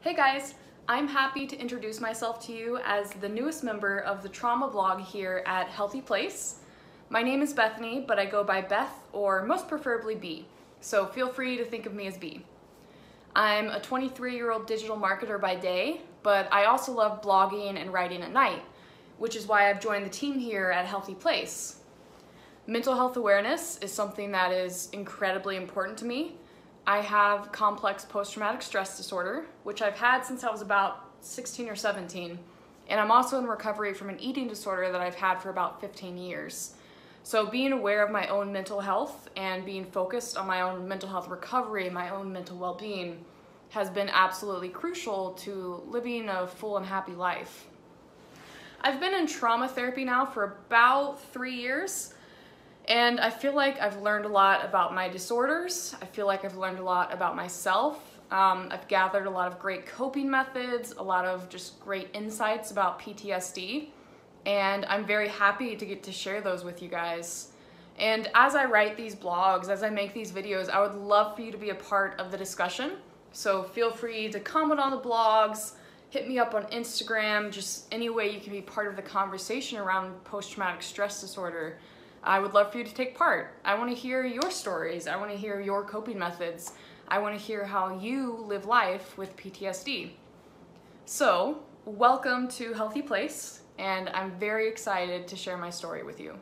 Hey guys, I'm happy to introduce myself to you as the newest member of the trauma blog here at HealthyPlace. My name is Bethany, but I go by Beth or most preferably B, so feel free to think of me as B. I'm a 23-year-old digital marketer by day, but I also love blogging and writing at night, which is why I've joined the team here at HealthyPlace. Mental health awareness is something that is incredibly important to me. I have complex post-traumatic stress disorder, which I've had since I was about 16 or 17. And I'm also in recovery from an eating disorder that I've had for about 15 years. So being aware of my own mental health and being focused on my own mental health recovery, my own mental well-being, has been absolutely crucial to living a full and happy life. I've been in trauma therapy now for about 3 years. And I feel like I've learned a lot about my disorders. I feel like I've learned a lot about myself. I've gathered a lot of great coping methods, a lot of just great insights about PTSD. And I'm very happy to get to share those with you guys. And as I write these blogs, as I make these videos, I would love for you to be a part of the discussion. So feel free to comment on the blogs, hit me up on Instagram, just any way you can be part of the conversation around post-traumatic stress disorder. I would love for you to take part. I want to hear your stories. I want to hear your coping methods. I want to hear how you live life with PTSD. So, welcome to HealthyPlace, and I'm very excited to share my story with you.